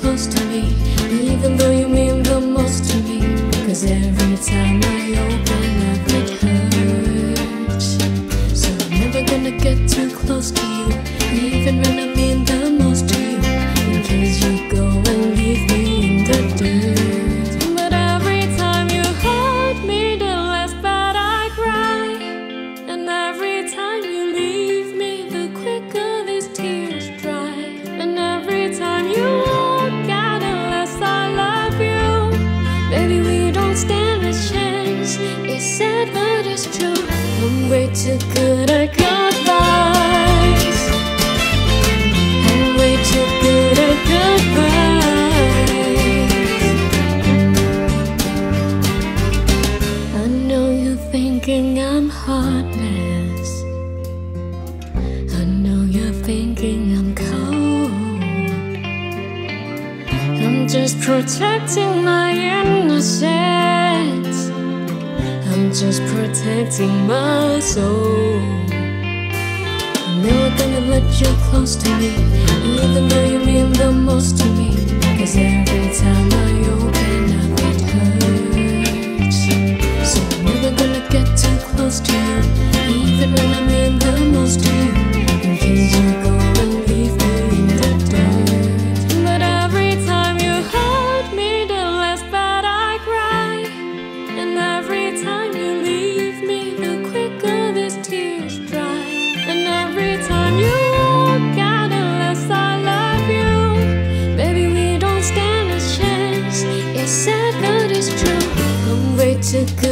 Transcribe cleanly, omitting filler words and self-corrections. close to me, even though you mean the most to me. Cause every time I open up it hurts. So I'm never gonna get too close to you, even when I mean the most to you, in case you go and leave me in the dirt. But every time you hurt me, the less bad I cry. And every time you leave me, the quicker these tears dry. And every time you walk out, the less I love you. Baby, we don't stand a chance. It's sad but it's true. I'm way too good at goodbyes. I'm way too good at goodbyes. I know you're thinking I'm heartless. I know you're thinking I'm cold. I'm just protecting my innocence. I'm just protecting my soul. I'm never gonna let you close to me, even though you mean the most to me. Cause every time I open up it hurts. So I'm never gonna get too close to you, even when I mean the most to you, in case you go and leave me in the dirt. But every time you hurt me, the less bad I cry. And every time you leave me, the quicker these tears dry. And every time you walk out, the less I love you. Baby, we don't stand a chance. It's sad but it's true. I'm way too good.